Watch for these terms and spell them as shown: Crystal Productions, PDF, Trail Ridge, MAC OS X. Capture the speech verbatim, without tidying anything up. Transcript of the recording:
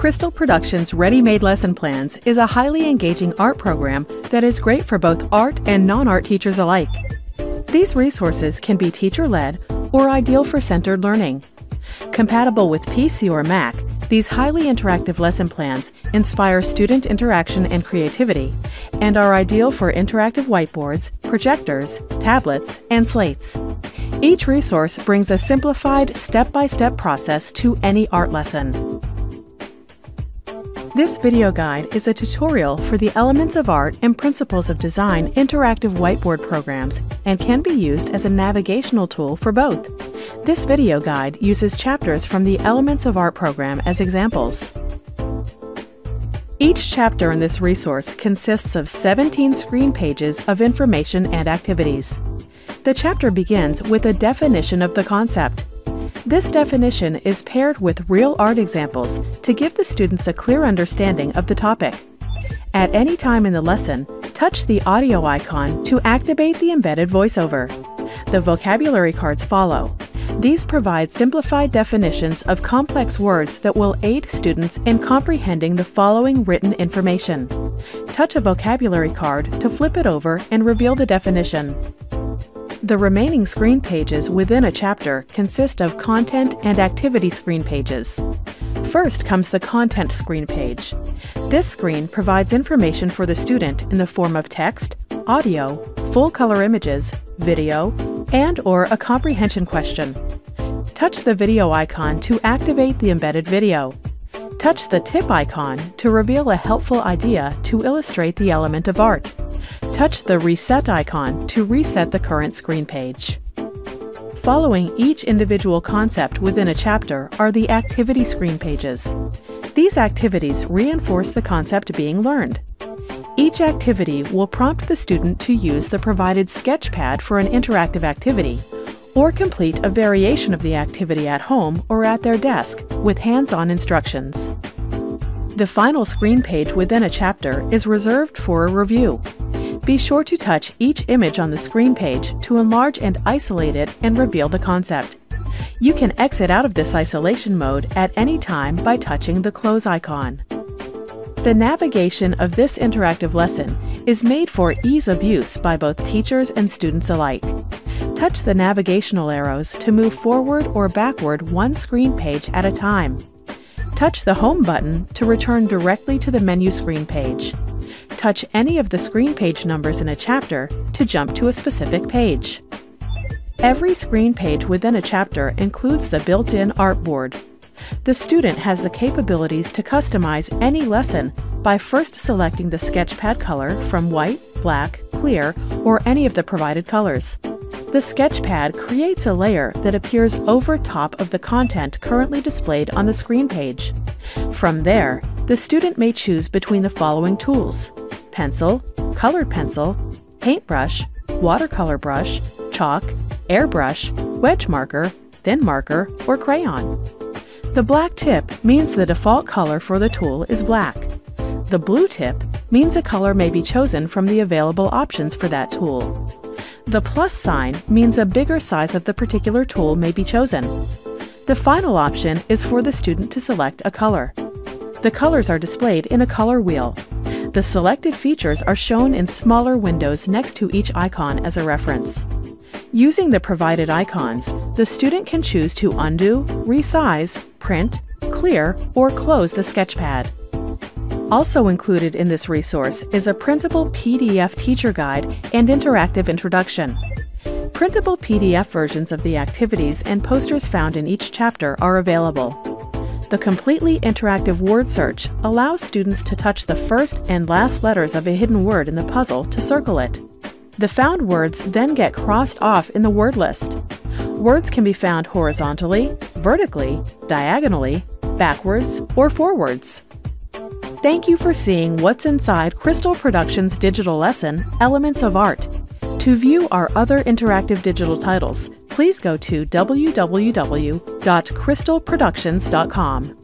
Crystal Productions' Ready-Made Lesson Plans is a highly engaging art program that is great for both art and non-art teachers alike. These resources can be teacher-led or ideal for centered learning. Compatible with P C or Mac, these highly interactive lesson plans inspire student interaction and creativity and are ideal for interactive whiteboards, projectors, tablets, and slates. Each resource brings a simplified step-by-step process to any art lesson. This video guide is a tutorial for the Elements of Art and Principles of Design interactive whiteboard programs and can be used as a navigational tool for both. This video guide uses chapters from the Elements of Art program as examples. Each chapter in this resource consists of seventeen screen pages of information and activities. The chapter begins with a definition of the concept. This definition is paired with real art examples to give the students a clear understanding of the topic. At any time in the lesson, touch the audio icon to activate the embedded voiceover. The vocabulary cards follow. These provide simplified definitions of complex words that will aid students in comprehending the following written information. Touch a vocabulary card to flip it over and reveal the definition. The remaining screen pages within a chapter consist of content and activity screen pages. First comes the content screen page. This screen provides information for the student in the form of text, audio, full-color images, video, and/or a comprehension question. Touch the video icon to activate the embedded video. Touch the tip icon to reveal a helpful idea to illustrate the element of art. Touch the reset icon to reset the current screen page. Following each individual concept within a chapter are the activity screen pages. These activities reinforce the concept being learned. Each activity will prompt the student to use the provided sketchpad for an interactive activity, or complete a variation of the activity at home or at their desk with hands-on instructions. The final screen page within a chapter is reserved for a review. Be sure to touch each image on the screen page to enlarge and isolate it and reveal the concept. You can exit out of this isolation mode at any time by touching the close icon. The navigation of this interactive lesson is made for ease of use by both teachers and students alike. Touch the navigational arrows to move forward or backward one screen page at a time. Touch the Home button to return directly to the menu screen page. Touch any of the screen page numbers in a chapter to jump to a specific page. Every screen page within a chapter includes the built-in artboard. The student has the capabilities to customize any lesson by first selecting the sketchpad color from white, black, clear, or any of the provided colors. The sketchpad creates a layer that appears over top of the content currently displayed on the screen page. From there, the student may choose between the following tools: pencil, colored pencil, paintbrush, watercolor brush, chalk, airbrush, wedge marker, thin marker, or crayon. The black tip means the default color for the tool is black. The blue tip means a color may be chosen from the available options for that tool. The plus sign means a bigger size of the particular tool may be chosen. The final option is for the student to select a color. The colors are displayed in a color wheel. The selected features are shown in smaller windows next to each icon as a reference. Using the provided icons, the student can choose to undo, resize, print, clear, or close the sketchpad. Also included in this resource is a printable P D F teacher guide and interactive introduction. Printable P D F versions of the activities and posters found in each chapter are available. The completely interactive word search allows students to touch the first and last letters of a hidden word in the puzzle to circle it. The found words then get crossed off in the word list. Words can be found horizontally, vertically, diagonally, backwards, or forwards. Thank you for seeing what's inside Crystal Productions' digital lesson, Elements of Art. To view our other interactive digital titles, please go to w w w dot crystal productions dot com.